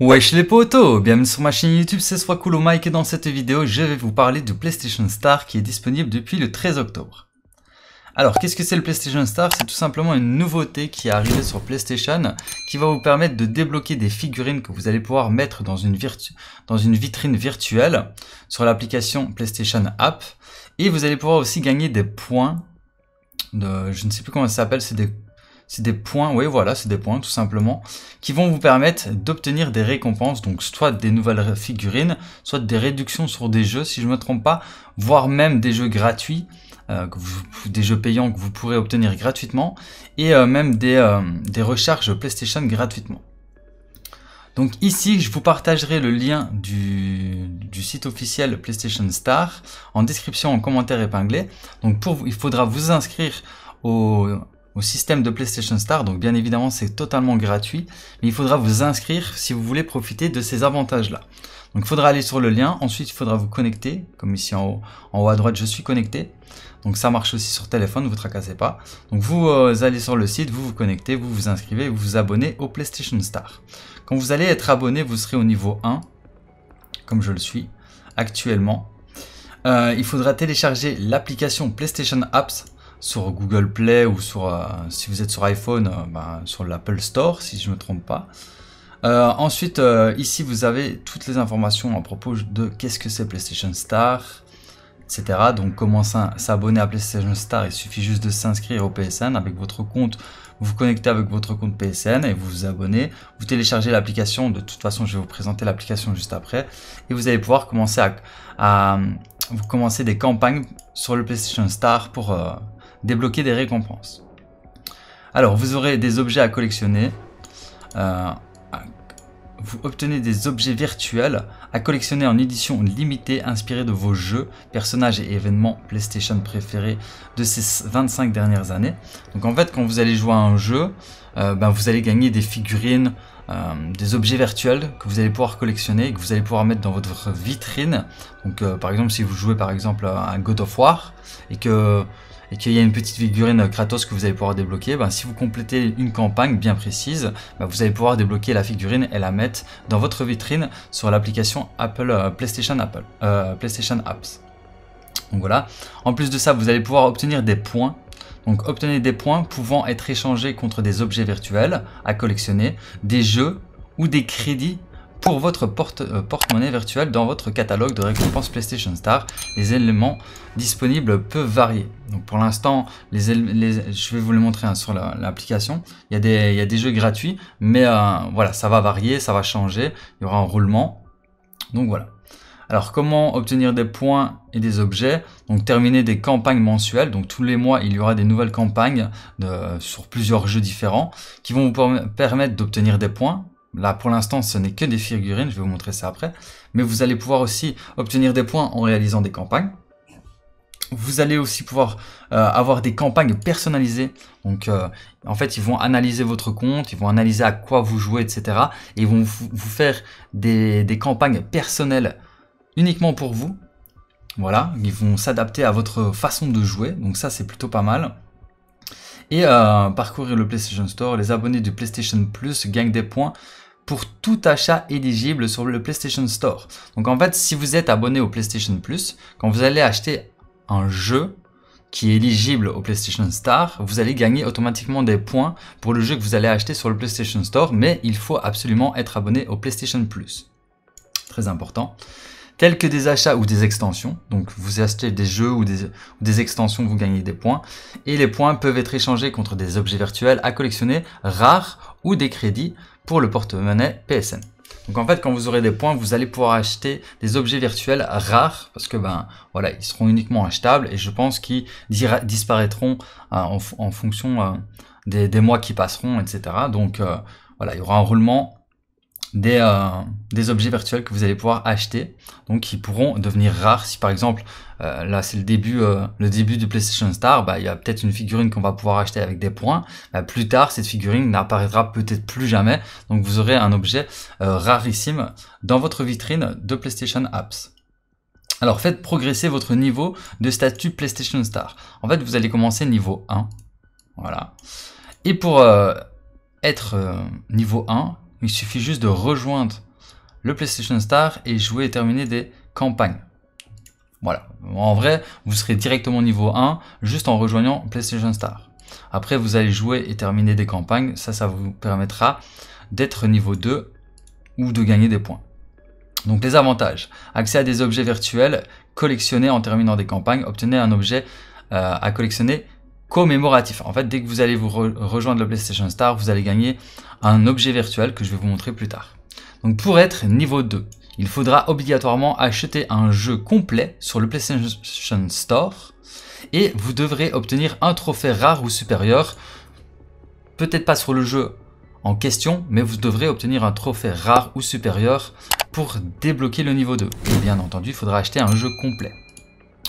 Wesh les potos, bienvenue sur ma chaîne YouTube, c'est Soiscool Mec et dans cette vidéo je vais vous parler du PlayStation Star qui est disponible depuis le 13 octobre. Alors qu'est-ce que c'est le PlayStation Star? C'est tout simplement une nouveauté qui est arrivée sur PlayStation qui va vous permettre de débloquer des figurines que vous allez pouvoir mettre dans une vitrine virtuelle sur l'application PlayStation App, et vous allez pouvoir aussi gagner des points de, je ne sais plus comment ça s'appelle, c'est des points, oui voilà, c'est des points tout simplement, qui vont vous permettre d'obtenir des récompenses, donc soit des nouvelles figurines, soit des réductions sur des jeux, si je ne me trompe pas, voire même des jeux gratuits, des jeux payants que vous pourrez obtenir gratuitement, et même des recharges PlayStation gratuitement. Donc ici, je vous partagerai le lien du site officiel PlayStation Star en description, en commentaire épinglé. Donc pour vous, il faudra vous inscrire au système de PlayStation Star, donc bien évidemment c'est totalement gratuit, mais il faudra vous inscrire si vous voulez profiter de ces avantages là. Donc il faudra aller sur le lien, ensuite il faudra vous connecter, comme ici en haut à droite je suis connecté, donc ça marche aussi sur téléphone, ne vous tracassez pas. Donc vous allez sur le site, vous vous connectez, vous vous inscrivez, vous vous abonnez au PlayStation Star. Quand vous allez être abonné, vous serez au niveau 1, comme je le suis actuellement. Il faudra télécharger l'application PlayStation Apps sur Google Play ou sur, si vous êtes sur iPhone, sur l'Apple Store si je ne me trompe pas. Ensuite, ici vous avez toutes les informations à propos de qu'est-ce que c'est PlayStation Star, etc. Donc comment s'abonner à PlayStation Star, il suffit juste de s'inscrire au PSN avec votre compte, vous vous connectez avec votre compte PSN et vous vous abonnez, vous téléchargez l'application, de toute façon je vais vous présenter l'application juste après, et vous allez pouvoir commencer vous commencer des campagnes sur le PlayStation Star pour débloquer des récompenses. Alors vous aurez des objets à collectionner, vous obtenez des objets virtuels à collectionner en édition limitée inspirée de vos jeux, personnages et événements PlayStation préférés de ces 25 dernières années. Donc en fait quand vous allez jouer à un jeu, vous allez gagner des figurines, des objets virtuels que vous allez pouvoir collectionner et que vous allez pouvoir mettre dans votre vitrine. Donc par exemple si vous jouez par exemple à God of War et qu'il y a une petite figurine Kratos que vous allez pouvoir débloquer, si vous complétez une campagne bien précise, vous allez pouvoir débloquer la figurine et la mettre dans votre vitrine sur l'application PlayStation Apps. Donc voilà, en plus de ça vous allez pouvoir obtenir des points. Donc obtenez des points pouvant être échangés contre des objets virtuels à collectionner, des jeux ou des crédits pour votre porte-monnaie virtuelle dans votre catalogue de récompenses PlayStation Star. Les éléments disponibles peuvent varier. Donc pour l'instant, je vais vous le montrer sur l'application. Il y a des jeux gratuits, mais voilà, ça va varier, ça va changer. Il y aura un roulement. Donc voilà. Alors comment obtenir des points et des objets? Donc terminer des campagnes mensuelles, donc tous les mois il y aura des nouvelles campagnes sur plusieurs jeux différents qui vont vous permettre d'obtenir des points. Là pour l'instant ce n'est que des figurines, je vais vous montrer ça après, mais vous allez pouvoir aussi obtenir des points en réalisant des campagnes. Vous allez aussi pouvoir avoir des campagnes personnalisées. Donc en fait ils vont analyser votre compte, ils vont analyser à quoi vous jouez, etc. Et ils vont vous faire des campagnes personnelles uniquement pour vous. Voilà, ils vont s'adapter à votre façon de jouer, donc ça c'est plutôt pas mal. Et parcourir le PlayStation Store, les abonnés du PlayStation Plus gagnent des points pour tout achat éligible sur le PlayStation Store. Donc en fait, si vous êtes abonné au PlayStation Plus, quand vous allez acheter un jeu qui est éligible au PlayStation Star, vous allez gagner automatiquement des points pour le jeu que vous allez acheter sur le PlayStation Store, mais il faut absolument être abonné au PlayStation Plus. Très important. Tels que des achats ou des extensions, donc vous achetez des jeux ou des extensions, vous gagnez des points, et les points peuvent être échangés contre des objets virtuels à collectionner, rares, ou des crédits pour le porte-monnaie PSN. Donc en fait, quand vous aurez des points, vous allez pouvoir acheter des objets virtuels rares, parce que voilà, ils seront uniquement achetables, et je pense qu'ils disparaîtront en fonction des mois qui passeront, etc. Donc voilà, il y aura un roulement des objets virtuels que vous allez pouvoir acheter, donc qui pourront devenir rares. Si par exemple là c'est le début du PlayStation Star, il y a peut-être une figurine qu'on va pouvoir acheter avec des points, plus tard cette figurine n'apparaîtra peut-être plus jamais, donc vous aurez un objet rarissime dans votre vitrine de PlayStation Apps. Alors faites progresser votre niveau de statut PlayStation Star. En fait vous allez commencer niveau 1, voilà, et pour être niveau 1, il suffit juste de rejoindre le PlayStation Star et jouer et terminer des campagnes. Voilà, en vrai, vous serez directement niveau 1 juste en rejoignant PlayStation Star. Après, vous allez jouer et terminer des campagnes, ça vous permettra d'être niveau 2 ou de gagner des points. Donc les avantages, accès à des objets virtuels, collectionner en terminant des campagnes, obtenez un objet à collectionner commémoratif. En fait, dès que vous allez vous rejoindre le PlayStation Star, vous allez gagner un objet virtuel que je vais vous montrer plus tard. Donc pour être niveau 2, il faudra obligatoirement acheter un jeu complet sur le PlayStation Store et vous devrez obtenir un trophée rare ou supérieur, peut-être pas sur le jeu en question, mais vous devrez obtenir un trophée rare ou supérieur pour débloquer le niveau 2. Et bien entendu, il faudra acheter un jeu complet.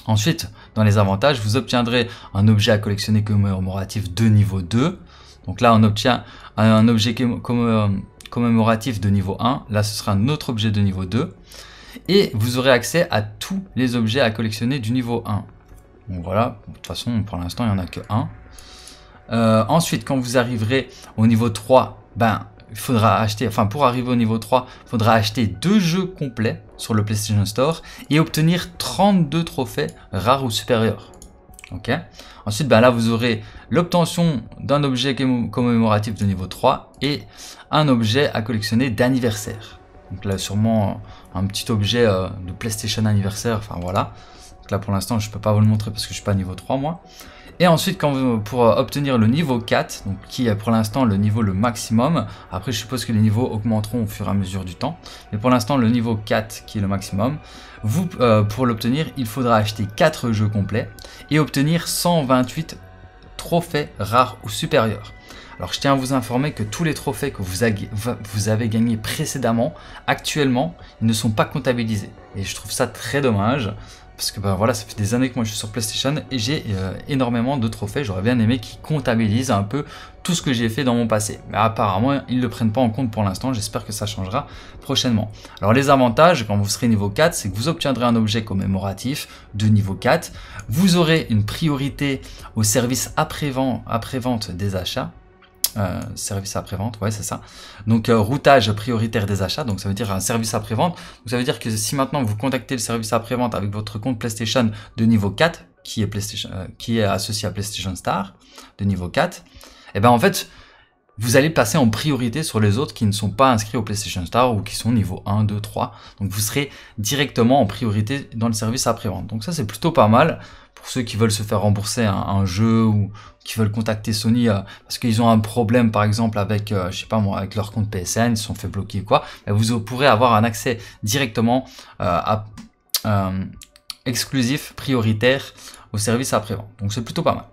Ensuite, dans les avantages, vous obtiendrez un objet à collectionner commémoratif de niveau 2. Donc là, on obtient un objet commémoratif de niveau 1. Là, ce sera un autre objet de niveau 2. Et vous aurez accès à tous les objets à collectionner du niveau 1. Donc voilà, de toute façon, pour l'instant, il n'y en a que 1. Ensuite, quand vous arriverez au niveau 3, il faudra acheter, pour arriver au niveau 3, il faudra acheter 2 jeux complets sur le PlayStation Store et obtenir 32 trophées rares ou supérieurs. Okay. Ensuite, là, vous aurez l'obtention d'un objet commémoratif de niveau 3 et un objet à collectionner d'anniversaire. Donc là, sûrement un petit objet de PlayStation anniversaire, voilà. Donc là, pour l'instant, je ne peux pas vous le montrer parce que je ne suis pas niveau 3, moi. Et ensuite, pour obtenir le niveau 4, donc qui est pour l'instant le niveau le maximum, après je suppose que les niveaux augmenteront au fur et à mesure du temps, mais pour l'instant le niveau 4 qui est le maximum, pour l'obtenir, il faudra acheter 4 jeux complets et obtenir 128 trophées rares ou supérieurs. Alors je tiens à vous informer que tous les trophées que vous avez gagnés précédemment, actuellement, ils ne sont pas comptabilisés. Et je trouve ça très dommage. Parce que voilà, ça fait des années que moi je suis sur PlayStation et j'ai énormément de trophées. J'aurais bien aimé qu'ils comptabilisent un peu tout ce que j'ai fait dans mon passé. Mais apparemment, ils ne le prennent pas en compte pour l'instant. J'espère que ça changera prochainement. Alors les avantages, quand vous serez niveau 4, c'est que vous obtiendrez un objet commémoratif de niveau 4. Vous aurez une priorité au service après-vente des achats. Service après-vente, ouais c'est ça. Donc routage prioritaire des achats, donc ça veut dire un service après-vente. Donc ça veut dire que si maintenant vous contactez le service après-vente avec votre compte PlayStation de niveau 4, qui est associé à PlayStation Star de niveau 4, et en fait vous allez passer en priorité sur les autres qui ne sont pas inscrits au PlayStation Star ou qui sont niveau 1, 2, 3. Donc vous serez directement en priorité dans le service après-vente. Donc ça c'est plutôt pas mal. Pour ceux qui veulent se faire rembourser un jeu ou qui veulent contacter Sony parce qu'ils ont un problème par exemple avec je sais pas moi, avec leur compte PSN, ils se sont fait bloquer ou quoi, vous pourrez avoir un accès directement exclusif, prioritaire au service après-vente. Donc c'est plutôt pas mal.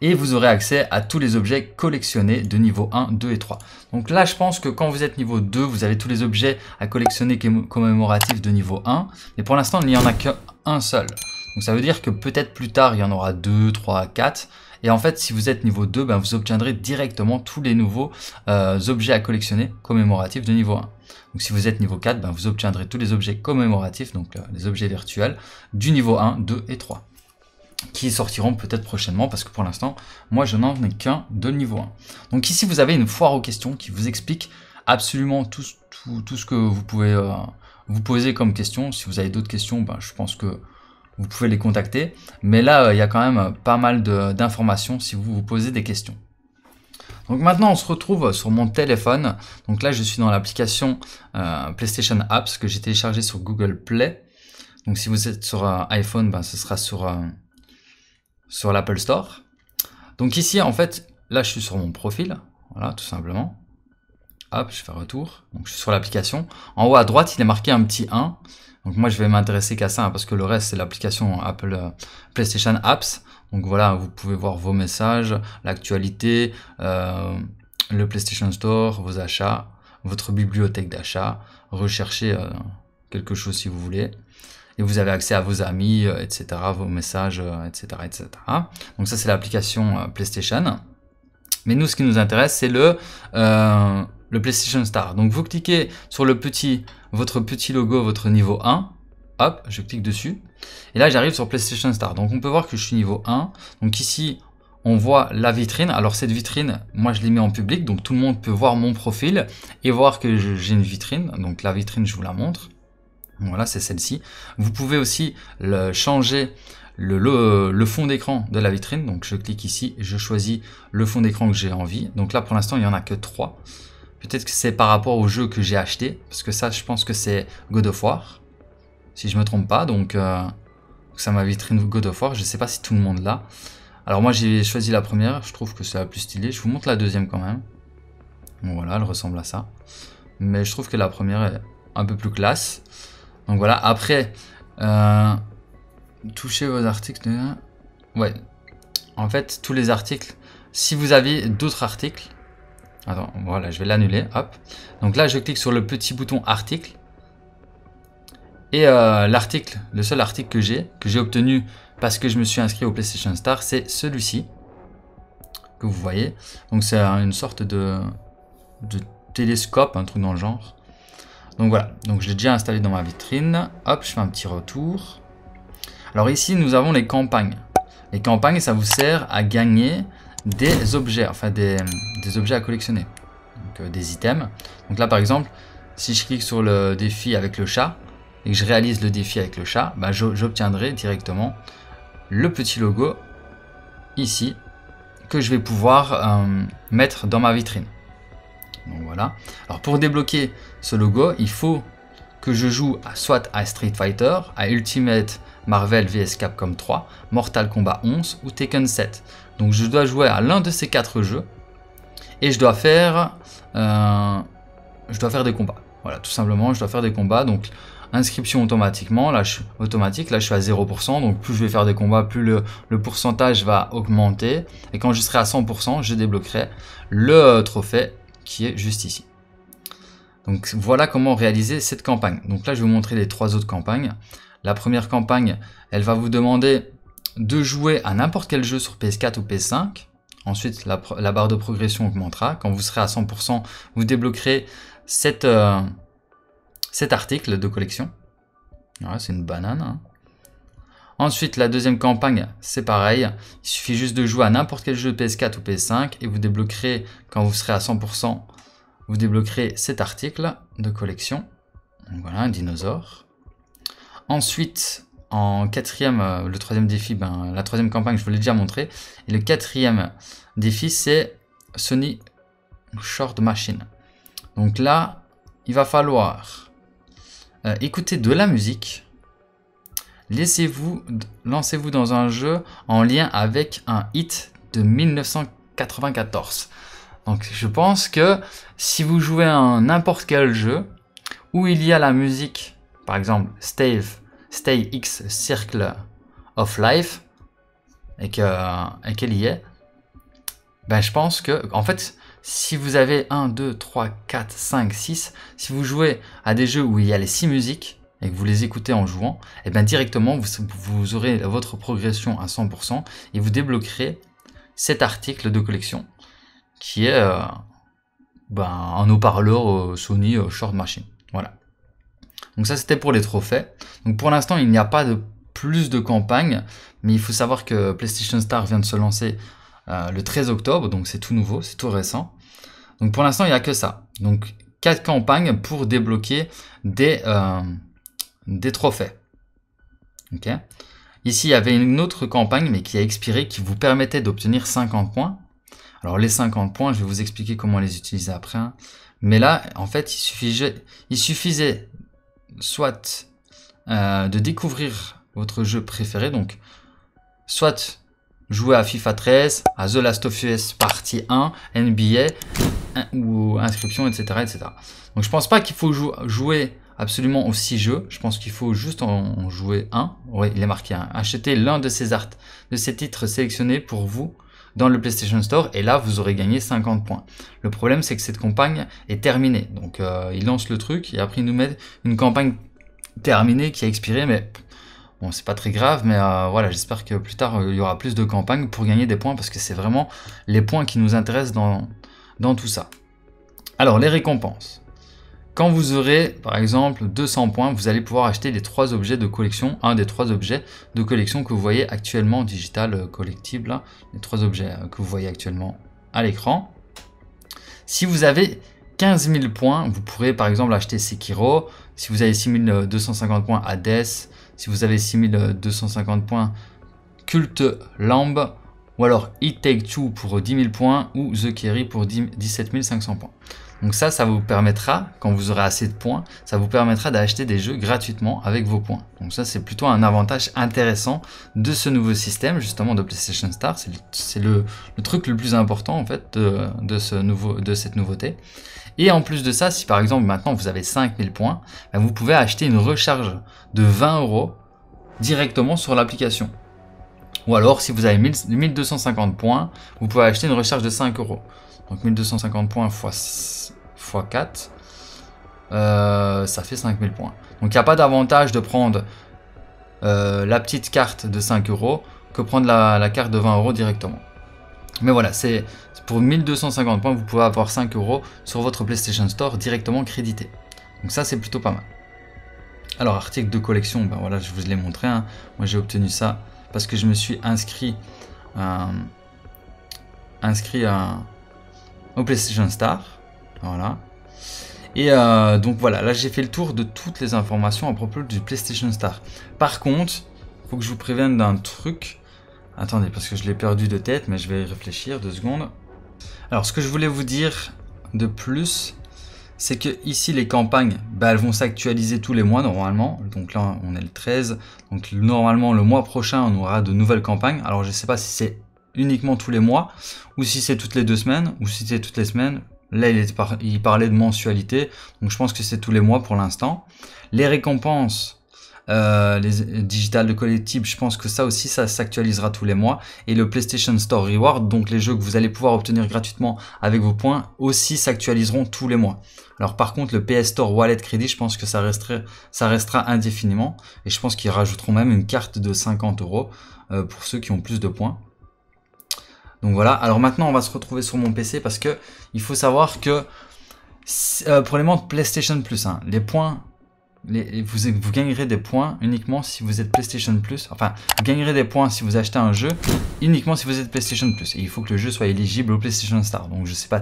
Et vous aurez accès à tous les objets collectionnés de niveau 1, 2 et 3. Donc là, je pense que quand vous êtes niveau 2, vous avez tous les objets à collectionner commémoratifs de niveau 1. Mais pour l'instant, il n'y en a qu'un seul. Donc ça veut dire que peut-être plus tard, il y en aura 2, 3, 4. Et en fait, si vous êtes niveau 2, vous obtiendrez directement tous les nouveaux objets à collectionner commémoratifs de niveau 1. Donc si vous êtes niveau 4, vous obtiendrez tous les objets commémoratifs, donc les objets virtuels, du niveau 1, 2 et 3. Qui sortiront peut-être prochainement parce que pour l'instant, moi je n'en ai qu'un de niveau 1. Donc ici, vous avez une foire aux questions qui vous explique absolument tout ce que vous pouvez vous poser comme question. Si vous avez d'autres questions, je pense que vous pouvez les contacter. Mais là, il y a quand même pas mal d'informations si vous vous posez des questions. Donc maintenant, on se retrouve sur mon téléphone. Donc là, je suis dans l'application PlayStation App que j'ai téléchargée sur Google Play. Donc si vous êtes sur iPhone, ce sera sur l'Apple Store. Donc ici, en fait, là, je suis sur mon profil. Voilà, tout simplement. Hop, je fais retour. Donc, je suis sur l'application. En haut à droite, il est marqué un petit 1. Donc, moi, je vais m'intéresser qu'à ça, parce que le reste, c'est l'application Apple PlayStation Apps. Donc, voilà, vous pouvez voir vos messages, l'actualité, le PlayStation Store, vos achats, votre bibliothèque d'achats, rechercher quelque chose si vous voulez. Et vous avez accès à vos amis, etc., vos messages, etc., etc. Donc ça, c'est l'application PlayStation. Mais nous, ce qui nous intéresse, c'est le PlayStation Star. Donc vous cliquez sur votre petit logo, votre niveau 1. Hop, je clique dessus. Et là, j'arrive sur PlayStation Star. Donc on peut voir que je suis niveau 1. Donc ici, on voit la vitrine. Alors cette vitrine, moi je l'ai mis en public, donc tout le monde peut voir mon profil et voir que j'ai une vitrine. Donc la vitrine, je vous la montre. Voilà, c'est celle-ci. Vous pouvez aussi changer le fond d'écran de la vitrine. Donc je clique ici, je choisis le fond d'écran que j'ai envie. Donc là pour l'instant, il n'y en a que 3. Peut-être que c'est par rapport au jeu que j'ai acheté, parce que ça, je pense que c'est God of War, si je me trompe pas. Donc ça, ma vitrine God of War, je sais pas si tout le monde l'a. Alors moi j'ai choisi la première, je trouve que c'est la plus stylée. Je vous montre la deuxième quand même. Bon, voilà, elle ressemble à ça, mais je trouve que la première est un peu plus classe. Donc voilà, après touchez vos articles. Ouais, en fait tous les articles, si vous avez d'autres articles. Attends, voilà, je vais l'annuler, hop. Donc là, je clique sur le petit bouton article. Et l'article, le seul article que j'ai obtenu parce que je me suis inscrit au PlayStation Star, c'est celui-ci, que vous voyez. Donc c'est une sorte de télescope, un truc dans le genre. Donc voilà, donc je l'ai déjà installé dans ma vitrine. Hop, je fais un petit retour. Alors ici, nous avons les campagnes. Les campagnes, ça vous sert à gagner des objets, enfin des objets à collectionner, donc des items. Donc là par exemple, si je clique sur le défi avec le chat et que je réalise le défi avec le chat, bah, j'obtiendrai directement le petit logo ici que je vais pouvoir mettre dans ma vitrine. Donc voilà. Alors pour débloquer ce logo, il faut que je joue soit à Street Fighter, à Ultimate Marvel vs Capcom 3, Mortal Kombat 11 ou Tekken 7. Donc je dois jouer à l'un de ces 4 jeux et je dois faire des combats. Voilà, tout simplement, je dois faire des combats. Donc inscription automatiquement, là je suis automatique, là je suis à 0%. Donc plus je vais faire des combats, plus le pourcentage va augmenter. Et quand je serai à 100%, je débloquerai le trophée qui est juste ici. Donc voilà comment réaliser cette campagne. Donc là je vais vous montrer les 3 autres campagnes. La première campagne, elle va vous demander de jouer à n'importe quel jeu sur PS4 ou PS5. Ensuite, la barre de progression augmentera. Quand vous serez à 100%, vous débloquerez cet article de collection. Ouais, c'est une banane, hein. Ensuite, la deuxième campagne, c'est pareil. Il suffit juste de jouer à n'importe quel jeu PS4 ou PS5 et vous débloquerez, quand vous serez à 100%, vous débloquerez cet article de collection. Donc voilà, un dinosaure. Ensuite, en quatrième, le troisième défi, ben, la troisième campagne, je vous l'ai déjà montré. Et le quatrième défi, c'est Sony Short Machine. Donc là, il va falloir écouter de la musique. Lancez-vous dans un jeu en lien avec un hit de 1994. Donc je pense que si vous jouez à n'importe quel jeu où il y a la musique, par exemple, Stay X Circle of Life, et qu'elle y est, ben je pense que, en fait, si vous avez 1, 2, 3, 4, 5, 6, si vous jouez à des jeux où il y a les 6 musiques, et que vous les écoutez en jouant, et ben directement, vous aurez votre progression à 100%, et vous débloquerez cet article de collection, qui est ben, un haut-parleur Sony Short Machine. Voilà. Donc ça, c'était pour les trophées. Donc pour l'instant, il n'y a pas de plus de campagne, mais il faut savoir que PlayStation Star vient de se lancer le 13 octobre, donc c'est tout nouveau, c'est tout récent. Donc pour l'instant, il n'y a que ça. Donc 4 campagnes pour débloquer des trophées. Okay. Ici, il y avait une autre campagne, mais qui a expiré, qui vous permettait d'obtenir 50 points. Alors les 50 points, je vais vous expliquer comment les utiliser après, hein. Mais là, en fait, il suffisait soit de découvrir votre jeu préféré, donc soit jouer à FIFA 13, à The Last of Us partie 1, NBA ou inscription, etc., etc. Donc je pense pas qu'il faut jouer absolument aux 6 jeux, je pense qu'il faut juste en jouer un. Oui, il est marqué un. Achetez l'un de ces titres sélectionnés pour vous dans le PlayStation Store, et là vous aurez gagné 50 points. Le problème, c'est que cette campagne est terminée. Donc ils lancent le truc et après ils nous mettent une campagne terminée qui a expiré, mais bon, c'est pas très grave. Mais voilà, j'espère que plus tard il y aura plus de campagnes pour gagner des points, parce que c'est vraiment les points qui nous intéressent dans tout ça. Alors les récompenses. Quand vous aurez, par exemple, 200 points, vous allez pouvoir acheter les 3 objets de collection, un des 3 objets de collection que vous voyez actuellement en digital collectible, les 3 objets que vous voyez actuellement à l'écran. Si vous avez 15 000 points, vous pourrez par exemple acheter Sekiro. Si vous avez 6 250 points, Hades. Si vous avez 6 250 points, Cult of the Lamb. Ou alors It Takes Two pour 10 000 points ou The Carry pour 17 500 points. Donc ça vous permettra, quand vous aurez assez de points, ça vous permettra d'acheter des jeux gratuitement avec vos points. Donc ça, c'est plutôt un avantage intéressant de ce nouveau système, justement, de PlayStation Star. C'est le truc le plus important, en fait, de cette nouveauté. Et en plus de ça, si par exemple, maintenant, vous avez 5000 points, ben, vous pouvez acheter une recharge de 20 € directement sur l'application. Ou alors, si vous avez 1250 points, vous pouvez acheter une recharge de 5 €. Donc 1250 points x 4, ça fait 5000 points. Donc il n'y a pas d'avantage de prendre la petite carte de 5 € que prendre la carte de 20 € directement. Mais voilà, c'est pour 1250 points, vous pouvez avoir 5 € sur votre PlayStation Store directement crédité. Donc ça, c'est plutôt pas mal. Alors, article de collection, ben voilà, je vous l'ai montré, hein. Moi, j'ai obtenu ça parce que je me suis inscrit au PlayStation Star, voilà. Et donc voilà, là j'ai fait le tour de toutes les informations à propos du PlayStation Star. Par contre, il faut que je vous prévienne d'un truc. Attendez, parce que je l'ai perdu de tête, mais je vais y réfléchir 2 secondes. Alors, ce que je voulais vous dire de plus, c'est que ici les campagnes, bah, elles vont s'actualiser tous les mois normalement. Donc là, on est le 13. Donc normalement, le mois prochain, on aura de nouvelles campagnes. Alors, je ne sais pas si c'est uniquement tous les mois, ou si c'est toutes les 2 semaines, ou si c'est toutes les semaines. Là, il parlait de mensualité, donc je pense que c'est tous les mois pour l'instant. Les récompenses les digitales de collectibles, je pense que ça aussi, ça s'actualisera tous les mois. Et le PlayStation Store Reward, donc les jeux que vous allez pouvoir obtenir gratuitement avec vos points, aussi s'actualiseront tous les mois. Alors par contre, le PS Store Wallet Crédit, je pense que ça restera indéfiniment. Et je pense qu'ils rajouteront même une carte de 50 € pour ceux qui ont plus de points. Donc voilà, alors maintenant on va se retrouver sur mon PC parce que il faut savoir que pour les membres PlayStation Plus, hein, les points, vous gagnerez des points uniquement si vous êtes PlayStation Plus. Enfin, vous gagnerez des points si vous achetez un jeu uniquement si vous êtes PlayStation Plus. Et il faut que le jeu soit éligible au PlayStation Star. Donc je ne sais pas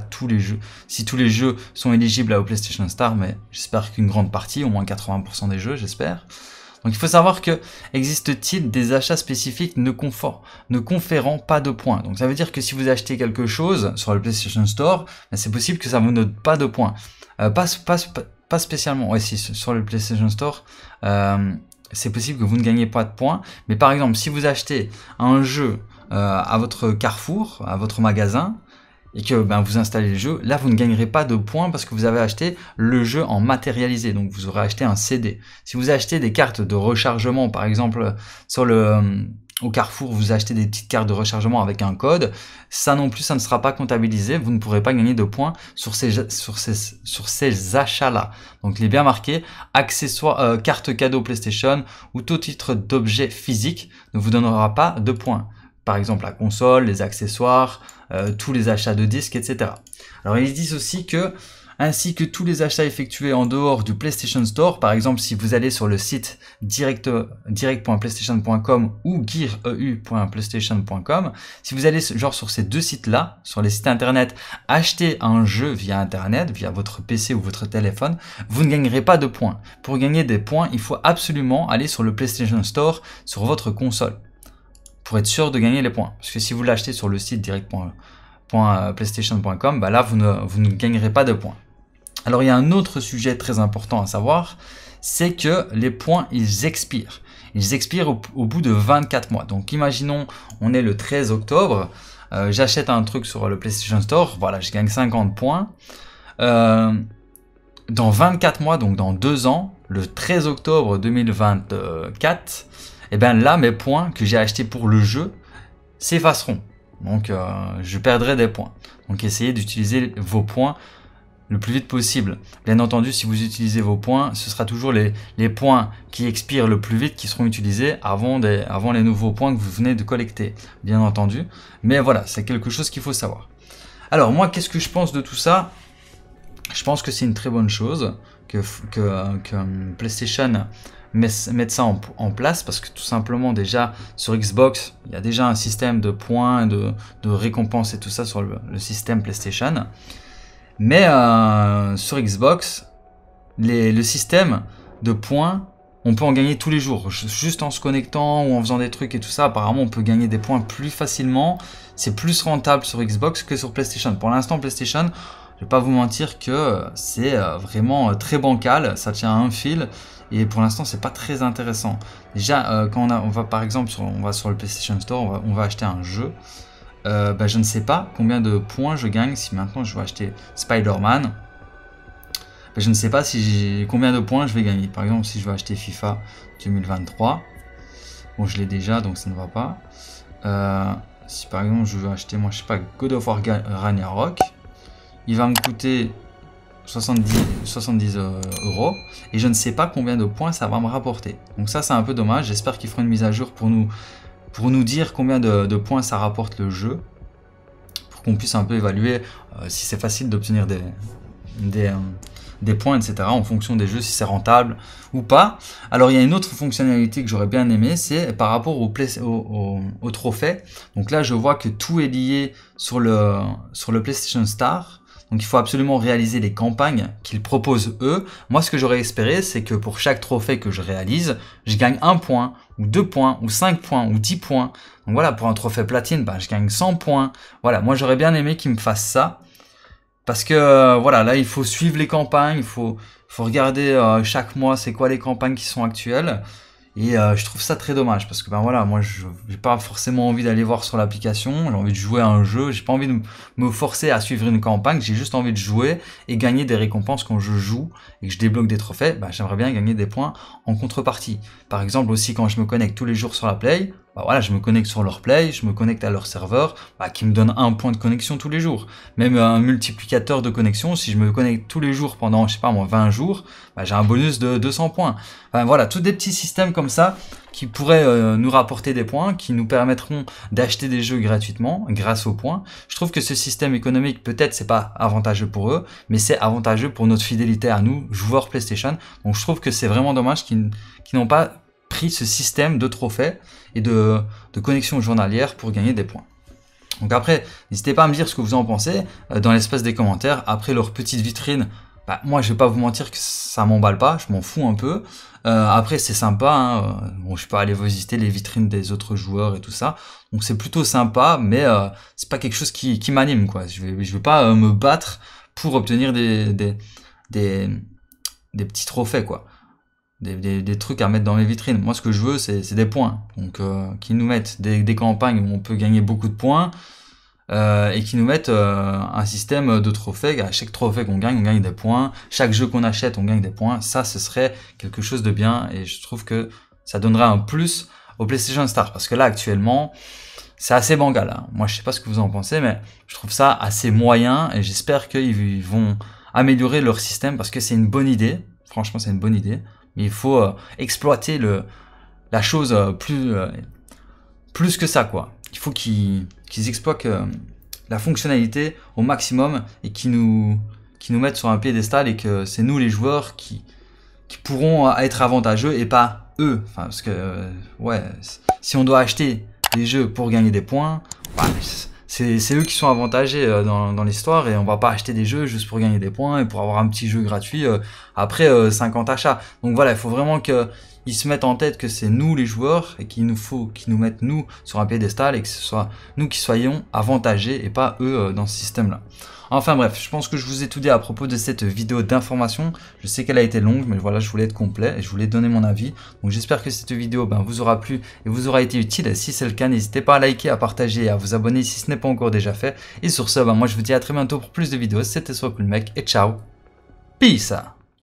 si tous les jeux sont éligibles au PlayStation Star, mais j'espère qu'une grande partie, au moins 80% des jeux, j'espère. Donc il faut savoir que existe-t-il des achats spécifiques ne conférant pas de points. Donc ça veut dire que si vous achetez quelque chose sur le PlayStation Store, ben, c'est possible que ça ne vous donne pas de points. Pas spécialement. Ouais, si, sur le PlayStation Store, c'est possible que vous ne gagnez pas de points. Mais par exemple, si vous achetez un jeu à votre carrefour, à votre magasin, et que ben, vous installez le jeu, là vous ne gagnerez pas de points parce que vous avez acheté le jeu en matérialisé, donc vous aurez acheté un CD. Si vous achetez des cartes de rechargement, par exemple au Carrefour, vous achetez des petites cartes de rechargement avec un code, ça non plus, ça ne sera pas comptabilisé, vous ne pourrez pas gagner de points sur ces achats-là. Donc il est bien marqué, accessoires, carte cadeau PlayStation ou tout titre d'objet physique ne vous donnera pas de points. Par exemple la console, les accessoires, tous les achats de disques, etc. Alors ils disent aussi que, ainsi que tous les achats effectués en dehors du PlayStation Store, par exemple si vous allez sur le site direct.playstation.com ou gear.playstation.com, si vous allez genre sur ces 2 sites-là, sur les sites internet, acheter un jeu via internet, via votre PC ou votre téléphone, vous ne gagnerez pas de points. Pour gagner des points, il faut absolument aller sur le PlayStation Store, sur votre console, pour être sûr de gagner les points. Parce que si vous l'achetez sur le site direct.playstation.com, bah là, vous ne gagnerez pas de points. Alors, il y a un autre sujet très important à savoir, c'est que les points, ils expirent. Ils expirent au bout de 24 mois. Donc, imaginons, on est le 13 octobre, j'achète un truc sur le PlayStation Store, voilà, je gagne 50 points. Dans 24 mois, donc dans 2 ans, le 13 octobre 2024, et bien là, mes points que j'ai achetés pour le jeu s'effaceront. Donc, je perdrai des points. Donc, essayez d'utiliser vos points le plus vite possible. Bien entendu, si vous utilisez vos points, ce sera toujours les points qui expirent le plus vite qui seront utilisés avant les nouveaux points que vous venez de collecter, bien entendu. Mais voilà, c'est quelque chose qu'il faut savoir. Alors, moi, qu'est-ce que je pense de tout ça? Je pense que c'est une très bonne chose. que PlayStation mette ça en place, parce que tout simplement déjà sur Xbox il y a déjà un système de points, de récompenses et tout ça sur le système PlayStation, mais sur Xbox le système de points, on peut en gagner tous les jours, juste en se connectant ou en faisant des trucs et tout ça. Apparemment on peut gagner des points plus facilement, c'est plus rentable sur Xbox que sur PlayStation. Pour l'instant PlayStation, je vais pas vous mentir que c'est vraiment très bancal, ça tient à un fil et pour l'instant c'est pas très intéressant. Déjà quand on va par exemple sur le PlayStation Store, on va acheter un jeu, bah, je ne sais pas combien de points je gagne. Si maintenant je vais acheter Spider-Man, je ne sais pas combien de points je vais gagner. Par exemple, si je vais acheter FIFA 2023, bon, je l'ai déjà, donc ça ne va pas. Si par exemple, je veux acheter, moi, je sais pas, God of War Ragnarok, il va me coûter 70 euros et je ne sais pas combien de points ça va me rapporter. Donc ça, c'est un peu dommage. J'espère qu'ils feront une mise à jour pour nous dire combien de points ça rapporte le jeu, pour qu'on puisse un peu évaluer si c'est facile d'obtenir des points, etc., en fonction des jeux, si c'est rentable ou pas. Alors il y a une autre fonctionnalité que j'aurais bien aimé, c'est par rapport au trophée. Donc là je vois que tout est lié sur le PlayStation Star, donc il faut absolument réaliser les campagnes qu'ils proposent eux. Moi ce que j'aurais espéré, c'est que pour chaque trophée que je réalise, je gagne 1 point, ou 2 points, ou 5 points, ou 10 points. Donc voilà, pour un trophée platine, ben, je gagne 100 points. Voilà, moi j'aurais bien aimé qu'ils me fassent ça. Parce que voilà, là il faut suivre les campagnes, il faut regarder chaque mois c'est quoi les campagnes qui sont actuelles, et je trouve ça très dommage parce que ben voilà, moi j'ai pas forcément envie d'aller voir sur l'application, j'ai envie de jouer à un jeu, j'ai pas envie de me forcer à suivre une campagne, j'ai juste envie de jouer et gagner des récompenses quand je joue et que je débloque des trophées. Ben, j'aimerais bien gagner des points en contrepartie. Par exemple aussi quand je me connecte tous les jours sur la Play, bah voilà, je me connecte sur leur Play, je me connecte à leur serveur, bah, qui me donne un point de connexion tous les jours. Même un multiplicateur de connexion, si je me connecte tous les jours pendant, je sais pas moi, 20 jours, bah, j'ai un bonus de 200 points. Enfin, voilà, tous des petits systèmes comme ça qui pourraient nous rapporter des points, qui nous permettront d'acheter des jeux gratuitement grâce aux points. Je trouve que ce système économique, peut-être, c'est pas avantageux pour eux, mais c'est avantageux pour notre fidélité à nous, joueurs PlayStation. Donc je trouve que c'est vraiment dommage qu'ils n'ont pas pris ce système de trophées et de connexion journalière pour gagner des points. Donc après, n'hésitez pas à me dire ce que vous en pensez dans l'espace des commentaires. Après leur petite vitrine, bah, moi je vais pas vous mentir que ça m'emballe pas, je m'en fous un peu. Après c'est sympa, hein, bon, je peux aller visiter les vitrines des autres joueurs et tout ça, donc c'est plutôt sympa, mais c'est pas quelque chose qui m'anime, quoi. Je vais pas me battre pour obtenir des petits trophées, quoi. Des trucs à mettre dans mes vitrines. Moi ce que je veux, c'est des points, donc qu'ils nous mettent des campagnes où on peut gagner beaucoup de points, et qu'ils nous mettent un système de trophées. À chaque trophée qu'on gagne, on gagne des points, chaque jeu qu'on achète, on gagne des points. Ça, ce serait quelque chose de bien, et je trouve que ça donnerait un plus au PlayStation Star, parce que là actuellement c'est assez bancal, hein. Moi je sais pas ce que vous en pensez, mais je trouve ça assez moyen, et j'espère qu'ils vont améliorer leur système, parce que c'est une bonne idée, franchement c'est une bonne idée. Mais il faut exploiter la chose plus que ça, quoi. Il faut qu'ils exploitent la fonctionnalité au maximum et qu'ils nous mettent sur un piédestal, et que c'est nous les joueurs qui pourrons être avantageux et pas eux. Enfin, parce que ouais, si on doit acheter des jeux pour gagner des points, bah, c'est eux qui sont avantagés dans l'histoire, et on va pas acheter des jeux juste pour gagner des points et pour avoir un petit jeu gratuit après 50 achats. Donc voilà, il faut vraiment qu'ils se mettent en tête que c'est nous les joueurs, et qu'ils nous mettent nous sur un piédestal, et que ce soit nous qui soyons avantagés et pas eux dans ce système là. Enfin bref, je pense que je vous ai tout dit à propos de cette vidéo d'information. Je sais qu'elle a été longue, mais voilà, je voulais être complet et je voulais donner mon avis. Donc j'espère que cette vidéo vous aura plu et vous aura été utile. Et si c'est le cas, n'hésitez pas à liker, à partager et à vous abonner si ce n'est pas encore déjà fait. Et sur ce, moi je vous dis à très bientôt pour plus de vidéos. C'était Soiscool Mec et ciao. Peace.